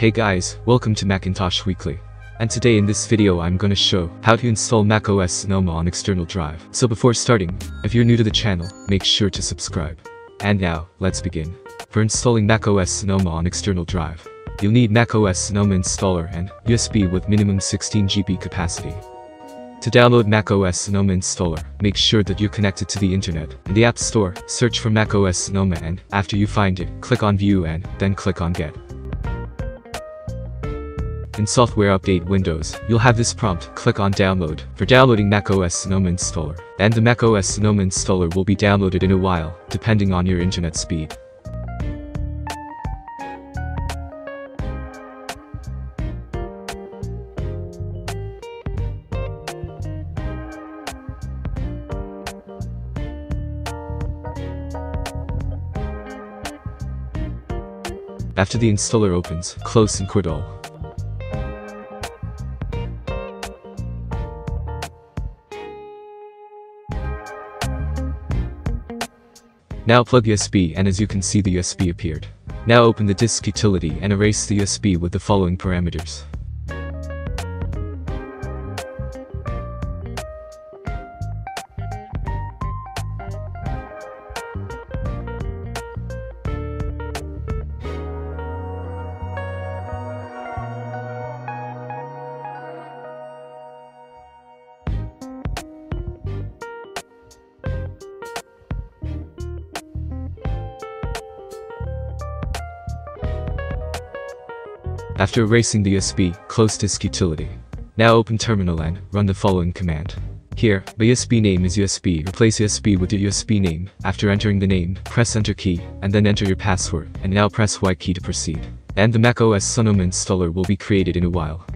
Hey guys, welcome to Macintosh Weekly. And today in this video I'm gonna show how to install macOS Sonoma on external drive. So before starting, if you're new to the channel, make sure to subscribe. And now, let's begin. For installing macOS Sonoma on external drive, you'll need macOS Sonoma installer and USB with minimum 16 GB capacity. To download macOS Sonoma installer, make sure that you're connected to the internet. In the App Store, search for macOS Sonoma and, after you find it, click on View and then click on Get. In Software Update Windows, you'll have this prompt, click on Download, for downloading macOS Sonoma installer. And the macOS Sonoma installer will be downloaded in a while, depending on your internet speed. After the installer opens, close and quit all. Now plug USB and as you can see the USB appeared. Now open the disk utility and erase the USB with the following parameters. After erasing the USB, close disk utility. Now open terminal and run the following command. Here, the USB name is USB. Replace USB with your USB name. After entering the name, press enter key, and then enter your password, and now press Y key to proceed. And the macOS Sonoma installer will be created in a while.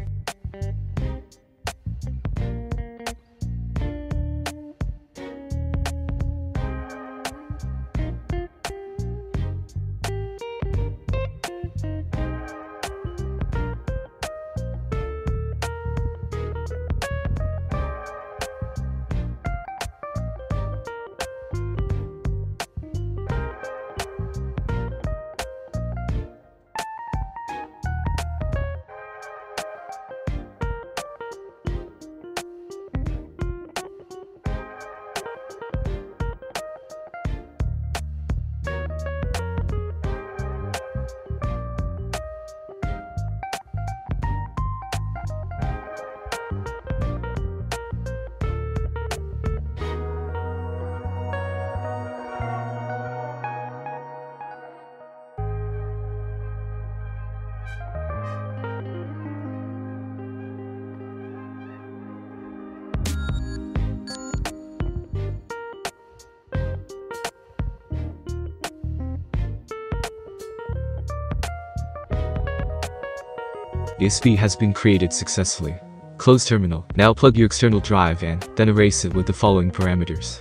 The USB has been created successfully. Close terminal. Now plug your external drive and then erase it with the following parameters.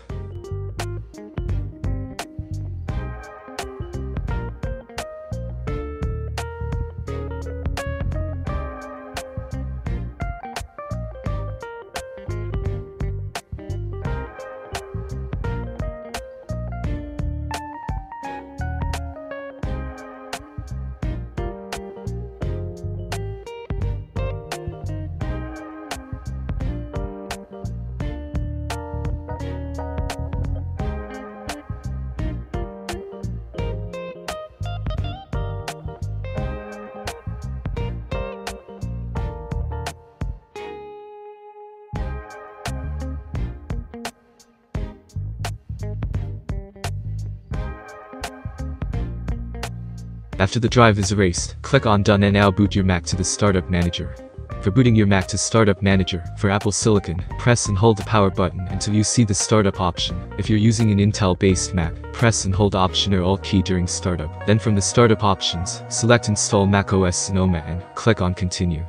After the drive is erased, click on Done and now boot your Mac to the Startup Manager. For booting your Mac to Startup Manager, for Apple Silicon, press and hold the power button until you see the startup option. If you're using an Intel-based Mac, press and hold Option or Alt key during startup. Then from the startup options, select Install macOS Sonoma and click on Continue.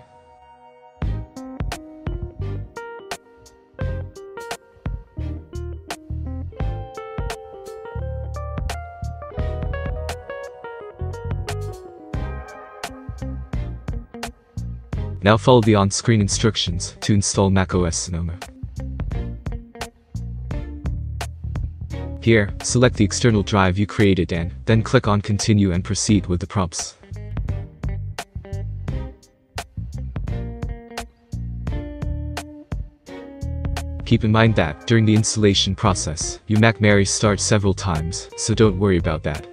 Now follow the on-screen instructions to install macOS Sonoma. Here, select the external drive you created and then click on Continue and proceed with the prompts. Keep in mind that, during the installation process, your Mac may restart several times, so don't worry about that.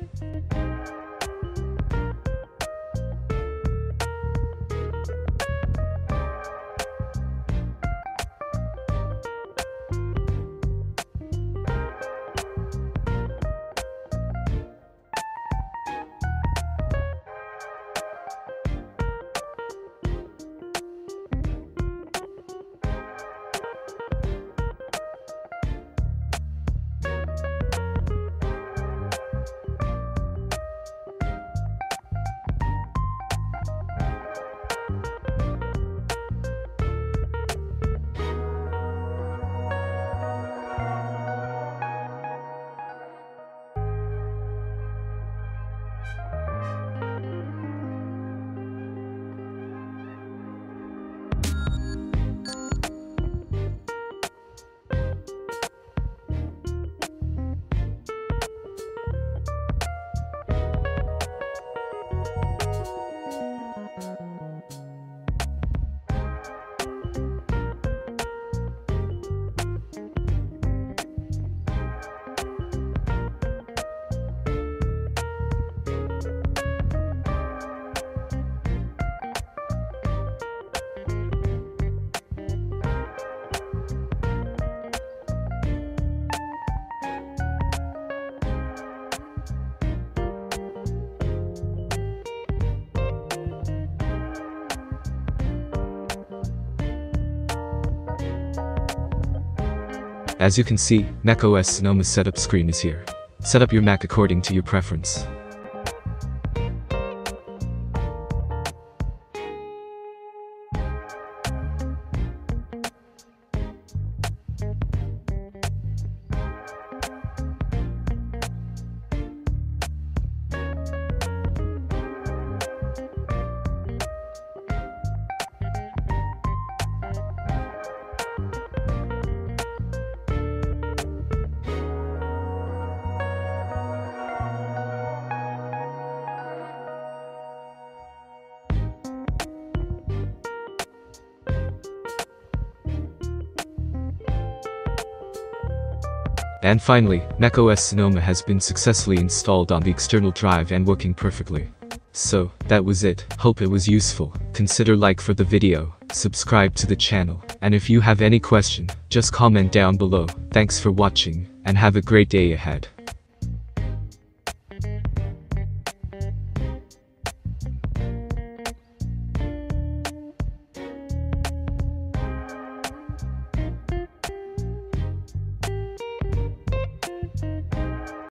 As you can see, macOS Sonoma setup screen is here. Set up your Mac according to your preference. And finally, macOS Sonoma has been successfully installed on the external drive and working perfectly. So, that was it. Hope it was useful. Consider like for the video, subscribe to the channel, and if you have any question, just comment down below. Thanks for watching, and have a great day ahead.